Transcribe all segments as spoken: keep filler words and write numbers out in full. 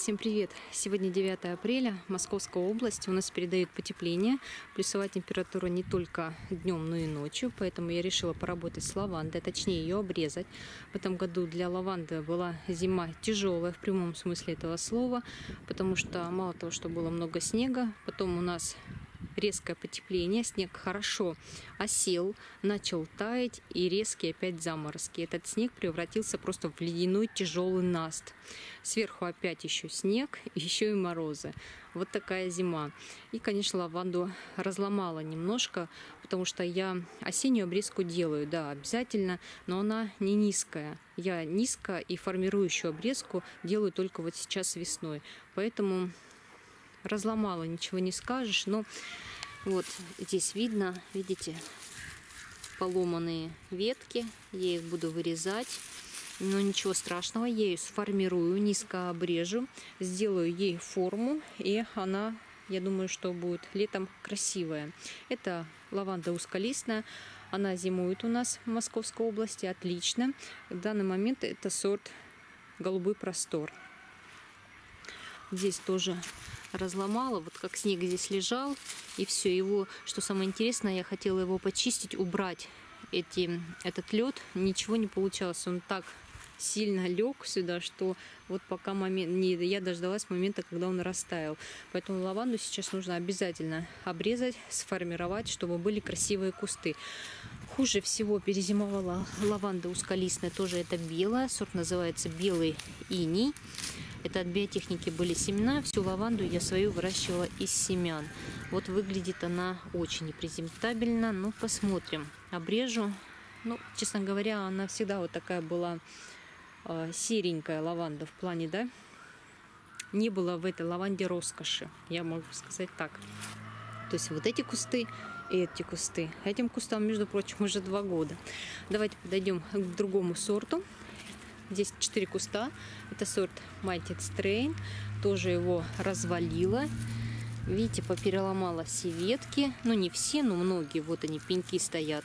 Всем привет! Сегодня девятое апреля, Московская область. У нас передают потепление. Плюсовая температура не только днем, но и ночью. Поэтому я решила поработать с лавандой, точнее ее обрезать. В этом году для лаванды была зима тяжелая, в прямом смысле этого слова. Потому что мало того, что было много снега, потом у нас резкое потепление, снег хорошо осел, начал таять и резкие опять заморозки. Этот снег превратился просто в ледяной тяжелый наст. Сверху опять еще снег, еще и морозы. Вот такая зима. И, конечно, лаванду разломала немножко, потому что я осеннюю обрезку делаю, да, обязательно, но она не низкая. Я низко и формирующую обрезку делаю только вот сейчас весной. Поэтому разломала, ничего не скажешь, но вот здесь видно, видите, поломанные ветки, я их буду вырезать, но ничего страшного, я ее сформирую, низко обрежу, сделаю ей форму, и она, я думаю, что будет летом красивая. Это лаванда узколистная, она зимует у нас в Московской области отлично. В данный момент это сорт «Голубой простор». Здесь тоже разломала, вот как снег здесь лежал, и все его, что самое интересное, я хотела его почистить, убрать эти, этот лед, ничего не получалось, он так сильно лег сюда, что вот пока момент, не, я дождалась момента, когда он растаял. Поэтому лаванду сейчас нужно обязательно обрезать, сформировать, чтобы были красивые кусты. Хуже всего перезимовала лаванда узколистная, тоже это белая, сорт называется «Белый иней». Это от биотехники были семена. Всю лаванду я свою выращивала из семян. Вот выглядит она очень презентабельно. Ну, посмотрим. Обрежу. Ну, честно говоря, она всегда вот такая была э, серенькая лаванда в плане, да? Не было в этой лаванде роскоши. Я могу сказать так. То есть вот эти кусты и эти кусты. Этим кустам, между прочим, уже два года. Давайте подойдем к другому сорту. Здесь четыре куста. Это сорт Малтед Стрейн. Тоже его развалила. Видите, попереломала все ветки. Ну, не все, но многие. Вот они, пеньки стоят.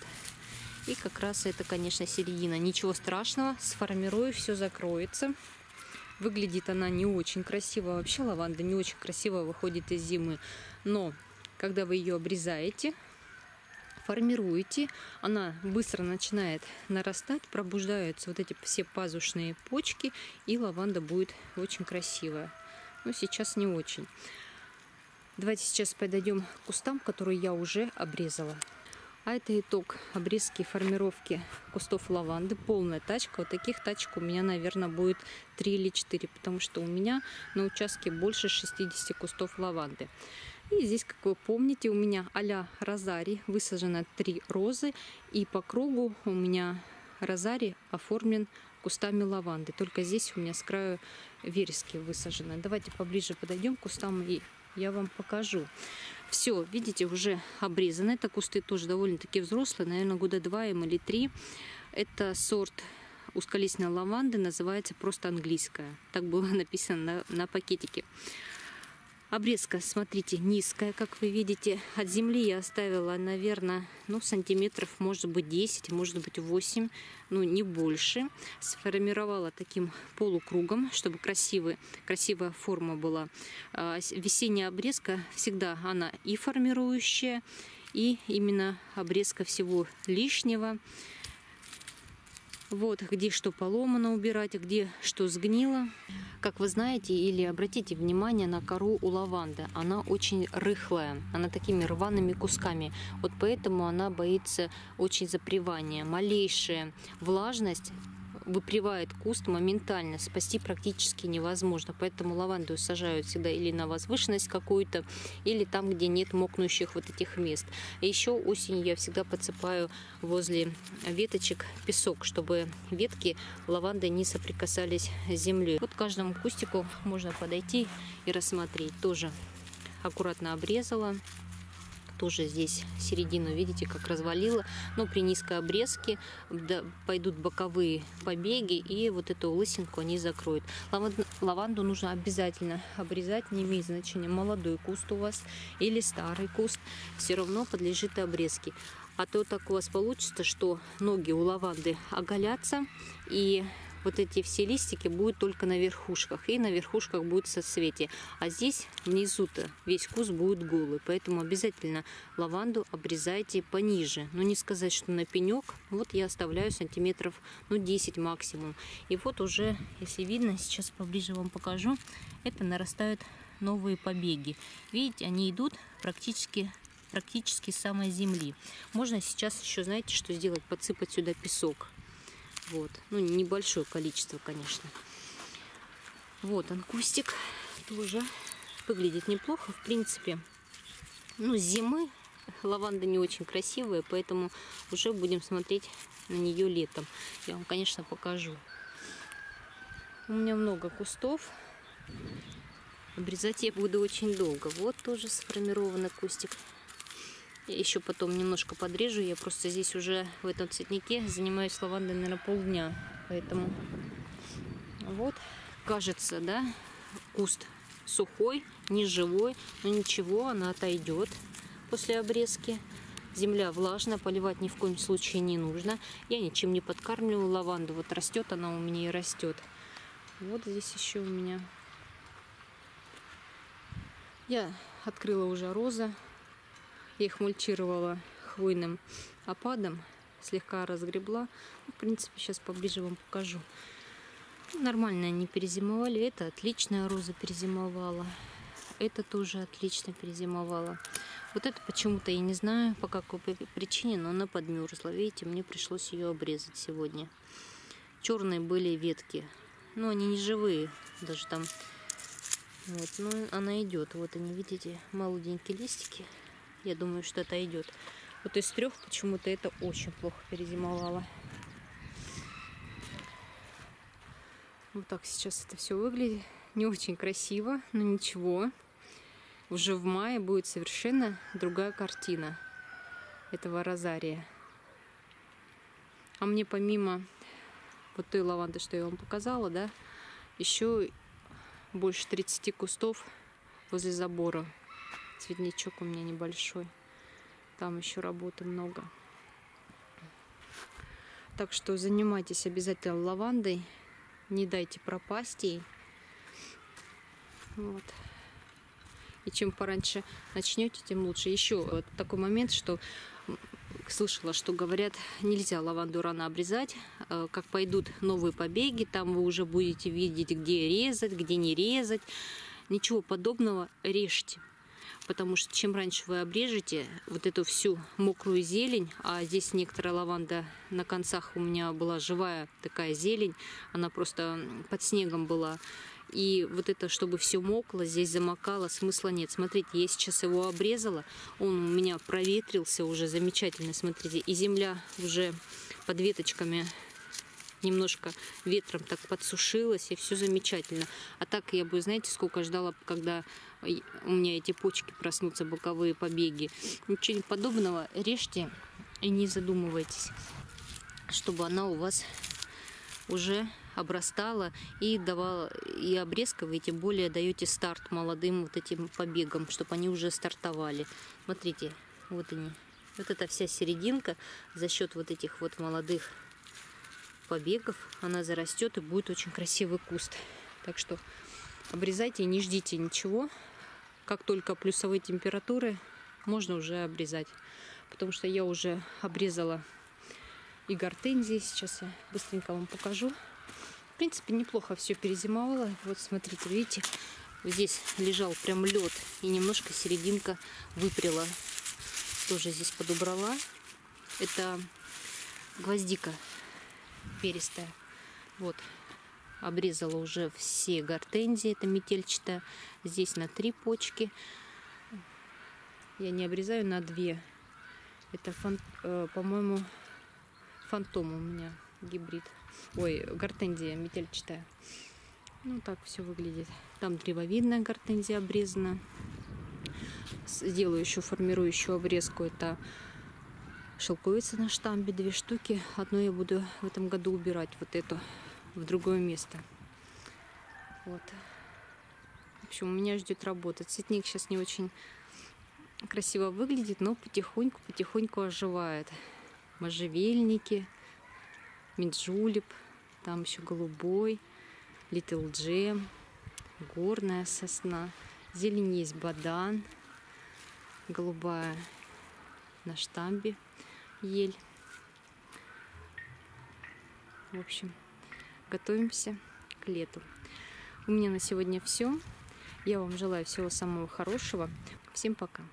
И как раз это, конечно, середина. Ничего страшного. Сформирую, все закроется. Выглядит она не очень красиво. Вообще лаванда не очень красиво выходит из зимы. Но когда вы ее обрезаете, формируете, она быстро начинает нарастать, пробуждаются вот эти все пазушные почки, и лаванда будет очень красивая. Но сейчас не очень. Давайте сейчас подойдем к кустам, которые я уже обрезала. А это итог обрезки и формировки кустов лаванды. Полная тачка. Вот таких тачек у меня, наверное, будет три или четыре, потому что у меня на участке больше шестидесяти кустов лаванды. И здесь, как вы помните, у меня а-ля розарий высажено три розы, и по кругу у меня розарий оформлен кустами лаванды. Только здесь у меня с краю верески высажены. Давайте поближе подойдем к кустам, и я вам покажу. Все, видите, уже обрезаны. Это кусты тоже довольно-таки взрослые, наверное, года два им или три. Это сорт узколистной лаванды, называется просто английская. Так было написано на, на пакетике. Обрезка, смотрите, низкая, как вы видите. От земли я оставила, наверное, ну, сантиметров, может быть, десять, может быть, восемь, ну, не больше. Сформировала таким полукругом, чтобы красивый, красивая форма была. Весенняя обрезка всегда она и формирующая, и именно обрезка всего лишнего. Вот, где что поломано убирать, где что сгнило. Как вы знаете или обратите внимание на кору у лаванды, она очень рыхлая, она такими рваными кусками. Вот поэтому она боится очень запривания. Малейшая влажность выпривает куст моментально, спасти практически невозможно. Поэтому лаванду сажают всегда или на возвышенность какую-то, или там, где нет мокнущих вот этих мест. И еще осенью я всегда подсыпаю возле веточек песок, чтобы ветки лаванды не соприкасались с землей. Вот к каждому кустику можно подойти и рассмотреть. Тоже аккуратно обрезала. Тоже здесь середину, видите, как развалила. Но при низкой обрезке пойдут боковые побеги, и вот эту лысинку они закроют. Лаванду нужно обязательно обрезать, не имеет значения, молодой куст у вас или старый куст, все равно подлежит обрезке. А то так у вас получится, что ноги у лаванды оголятся, и вот эти все листики будут только на верхушках, и на верхушках будет соцветие. А здесь внизу-то весь куст будет голый, поэтому обязательно лаванду обрезайте пониже. Но не сказать, что на пенек, вот я оставляю сантиметров, ну, десять максимум. И вот уже, если видно, сейчас поближе вам покажу, это нарастают новые побеги. Видите, они идут практически практически с самой земли. Можно сейчас еще, знаете, что сделать? Подсыпать сюда песок. Вот. Ну, небольшое количество, конечно. Вот он, кустик. Тоже выглядит неплохо. В принципе, ну, с зимы лаванда не очень красивая, поэтому уже будем смотреть на нее летом. Я вам, конечно, покажу. У меня много кустов. Обрезать я буду очень долго. Вот тоже сформированный кустик. Я еще потом немножко подрежу. Я просто здесь уже в этом цветнике занимаюсь лавандой, наверное, полдня. Поэтому вот, кажется, да, куст сухой, не живой. Но ничего, она отойдет после обрезки. Земля влажная, поливать ни в коем случае не нужно. Я ничем не подкармливаю лаванду. Вот растет она у меня и растет. Вот здесь еще у меня... Я открыла уже розы, я их мульчировала хвойным опадом, слегка разгребла. В принципе, сейчас поближе вам покажу. Нормально они перезимовали. Это отличная роза перезимовала. Это тоже отлично перезимовала. Вот это почему-то, я не знаю по какой причине, но она подмерзла. Видите, мне пришлось ее обрезать сегодня. Черные были ветки, но они не живые, даже там... Вот, ну, она идет. Вот они, видите, молоденькие листики. Я думаю, что отойдет. Вот из трех почему-то это очень плохо перезимовало. Вот так сейчас это все выглядит. Не очень красиво, но ничего. Уже в мае будет совершенно другая картина этого розария. А мне помимо вот той лаванды, что я вам показала, да, еще... Больше тридцати кустов возле забора. Цветничок у меня небольшой. Там еще работы много. Так что занимайтесь обязательно лавандой. Не дайте пропасть ей. Вот. И чем пораньше начнете, тем лучше. Еще вот такой момент, что слышала, что говорят, нельзя лаванду рано обрезать. Как пойдут новые побеги, там вы уже будете видеть, где резать, где не резать. Ничего подобного, режьте. Потому что чем раньше вы обрежете вот эту всю мокрую зелень, а здесь некоторая лаванда на концах у меня была живая такая зелень, она просто под снегом была. И вот это, чтобы все мокло, здесь замокало, смысла нет. Смотрите, я сейчас его обрезала, он у меня проветрился уже замечательно, смотрите. И земля уже под веточками немножко ветром так подсушилась, и все замечательно. А так я бы, знаете, сколько ждала, когда у меня эти почки проснутся, боковые побеги. Ничего подобного, режьте и не задумывайтесь, чтобы она у вас уже... обрастала и давала, и обрезка вы тем более даете старт молодым вот этим побегам, чтобы они уже стартовали. Смотрите, вот они, вот эта вся серединка за счет вот этих вот молодых побегов она зарастет и будет очень красивый куст. Так что обрезайте, не ждите ничего. Как только плюсовые температуры, можно уже обрезать, потому что я уже обрезала и гортензии. Сейчас я быстренько вам покажу. В принципе, неплохо все перезимовало. Вот смотрите, видите, здесь лежал прям лед, и немножко серединка выпрела. Тоже здесь подобрала. Это гвоздика перистая. Вот, обрезала уже все гортензии, это метельчатая. Здесь на три почки. Я не обрезаю, на две. Это, э, по-моему, фантом у меня. Гибрид. Ой, гортензия метельчатая. Ну, так все выглядит. Там древовидная гортензия обрезана. Сделаю еще формирующую обрезку. Это шелковица на штамбе. Две штуки. Одну я буду в этом году убирать. Вот эту в другое место. Вот. В общем, меня ждет работа. Цветник сейчас не очень красиво выглядит, но потихоньку-потихоньку оживает. Можжевельники. Меджулип, там еще голубой, литл джем, горная сосна, зелень есть бадан, голубая на штамбе ель. В общем, готовимся к лету. У меня на сегодня все. Я вам желаю всего самого хорошего. Всем пока!